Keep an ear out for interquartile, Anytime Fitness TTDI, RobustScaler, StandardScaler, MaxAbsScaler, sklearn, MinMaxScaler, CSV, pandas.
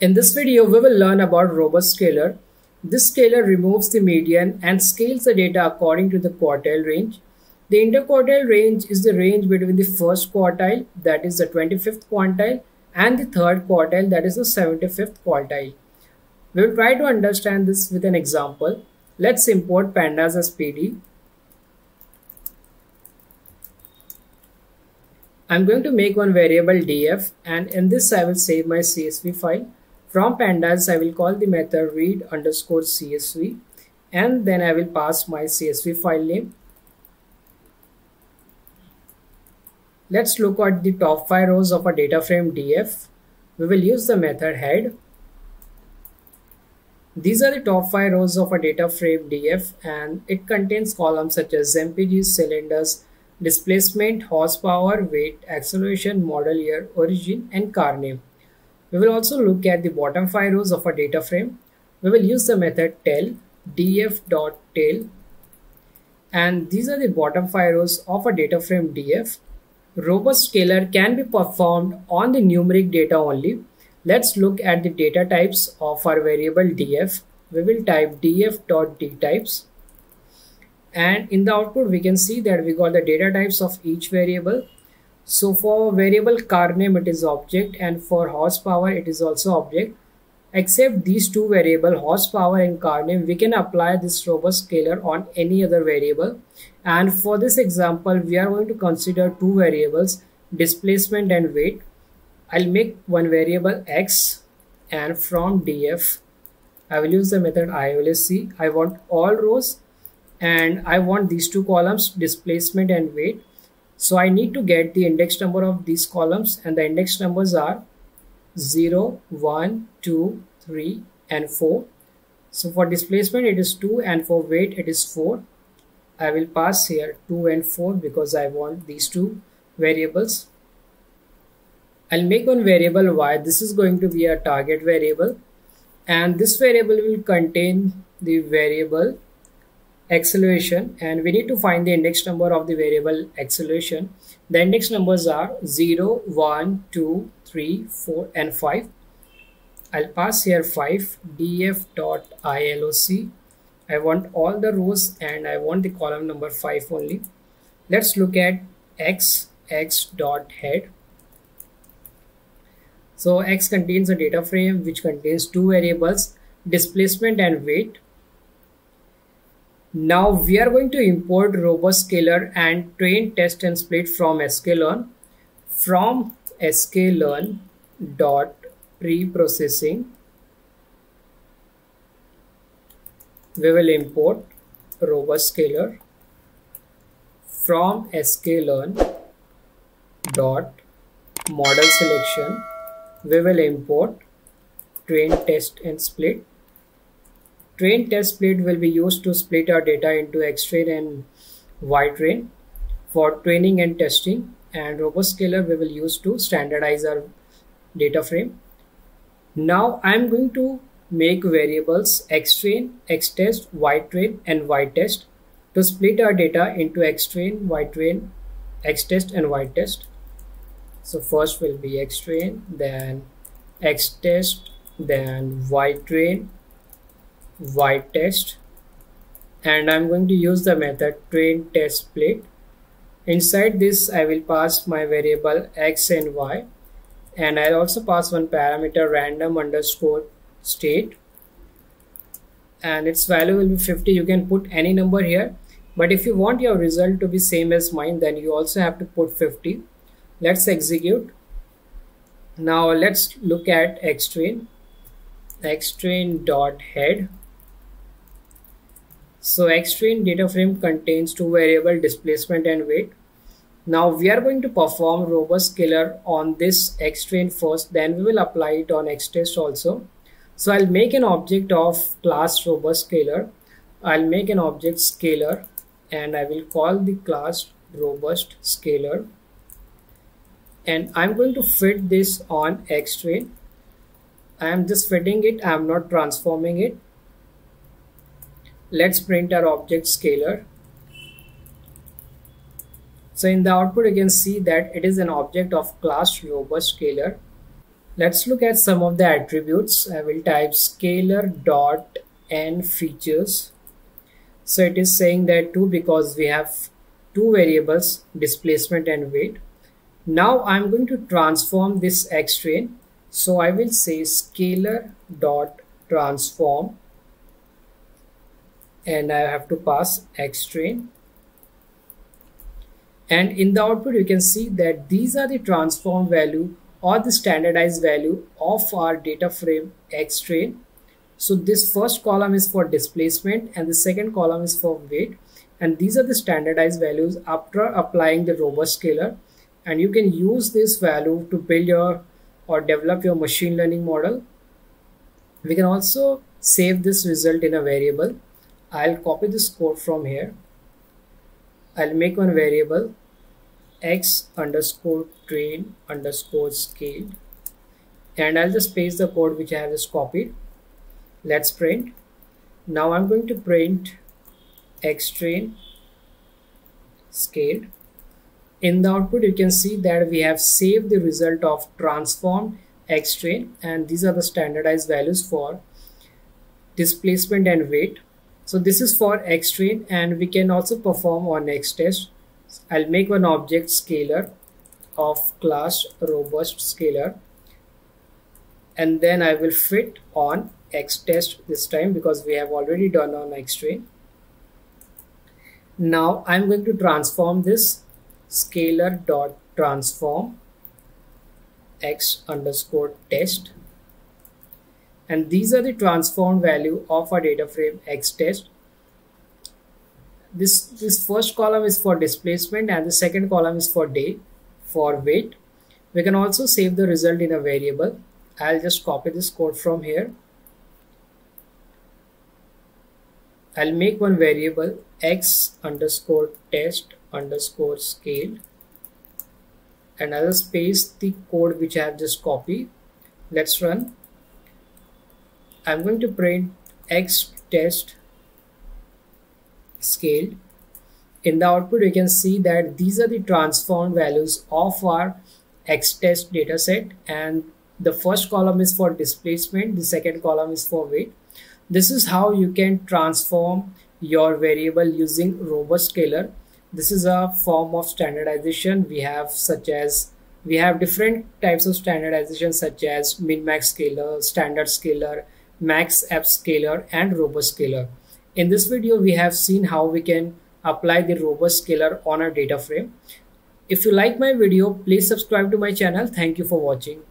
In this video, we will learn about RobustScaler. This scaler removes the median and scales the data according to the quartile range. The interquartile range is the range between the first quartile, that is the 25th quintile, and the third quartile, that is the 75th quartile. We will try to understand this with an example. Let's import pandas as PD. I'm going to make one variable df, and in this I will save my CSV file. From pandas, I will call the method read_CSV, and then I will pass my CSV file name. Let's look at the top 5 rows of a data frame df. We will use the method head. These are the top 5 rows of a data frame df, and it contains columns such as MPGs, cylinders, displacement, horsepower, weight, acceleration, model year, origin, and car name. We will also look at the bottom 5 rows of a data frame. We will use the method tail, df.tail, and these are the bottom 5 rows of a data frame df. RobustScaler can be performed on the numeric data only. Let's look at the data types of our variable df. We will type df.dtypes. And in the output, we can see that we got the data types of each variable. So for variable car name, it is object, and for horsepower, it is also object. Except these two variables, horsepower and car name, we can apply this RobustScaler on any other variable. And for this example, we are going to consider two variables, displacement and weight. I'll make one variable x, and from df, I will use the method iolsc. I want all rows, and I want these two columns, displacement and weight. So I need to get the index number of these columns, and the index numbers are 0, 1, 2, 3, and 4. So for displacement it is 2, and for weight it is 4. I will pass here 2 and 4 because I want these two variables. I'll make one variable y. This is going to be a target variable, and this variable will contain the variable acceleration, and we need to find the index number of the variable acceleration. The index numbers are 0, 1, 2, 3, 4, and 5. I'll pass here 5, df.iloc. I want all the rows, and I want the column number 5 only. Let's look at x.head. So x contains a data frame which contains two variables, displacement and weight. Now we are going to import RobustScaler and train, test, and split from sklearn. From sklearn.preprocessing, we will import RobustScaler. From sklearn.model selection, we will import train, test, and split. Train test split will be used to split our data into X train and Y train for training and testing, and RobustScaler we will use to standardize our data frame. Now I am going to make variables X train, X test, Y train, and Y test to split our data into X train, X test, and Y test. So first will be X train, then X test, then Y train, Y test, and I'm going to use the method train test split. Inside this, I will pass my variable x and y, and I'll also pass one parameter random_state, and its value will be 50. You can put any number here, but if you want your result to be same as mine, then you also have to put 50. Let's execute. Now let's look at x train. X train.head. So X train data frame contains two variables, displacement and weight. Now we are going to perform RobustScaler on this X train first, then we will apply it on X test also. So I'll make an object of class RobustScaler. I'll make an object scalar, and I will call the class RobustScaler, and I'm going to fit this on X train. I am just fitting it, I am not transforming it. Let's print our object scalar. So in the output, you can see that it is an object of class RobustScaler. Let's look at some of the attributes. I will type scalar.nFeatures. So it is saying that two because we have two variables, displacement and weight. Now I'm going to transform this X train. So I will say scalar.transform and I have to pass X train. And in the output, you can see that these are the transform value or the standardized value of our data frame X train. So this first column is for displacement and the second column is for weight. And these are the standardized values after applying the RobustScaler. And you can use this value to build your or develop your machine learning model. We can also save this result in a variable. I'll copy this code from here. I'll make one variable x_train_scaled and I'll just paste the code which I have just copied. Let's print. Now I'm going to print X train scaled. In the output, you can see that we have saved the result of transformed X train, and these are the standardized values for displacement and weight. So this is for X train, and we can also perform our next test. I'll make one object scalar of class RobustScaler, and then I will fit on X test this time because we have already done on X train. Now I'm going to transform this scalar.transform x_test, and these are the transformed value of our data frame X test. This first column is for displacement and the second column is for weight. We can also save the result in a variable. I'll just copy this code from here. I'll make one variable x_test_scaled and I'll just paste the code which I have just copied. Let's run. I'm going to print X test scaled. In the output, you can see that these are the transformed values of our X test dataset, and the first column is for displacement, the second column is for weight. This is how you can transform your variable using RobustScaler. This is a form of standardization. We have different types of standardization such as MinMaxScaler, StandardScaler, MaxAbsScaler, and RobustScaler. In this video, we have seen how we can apply the RobustScaler on our data frame. If you like my video, please subscribe to my channel. Thank you for watching.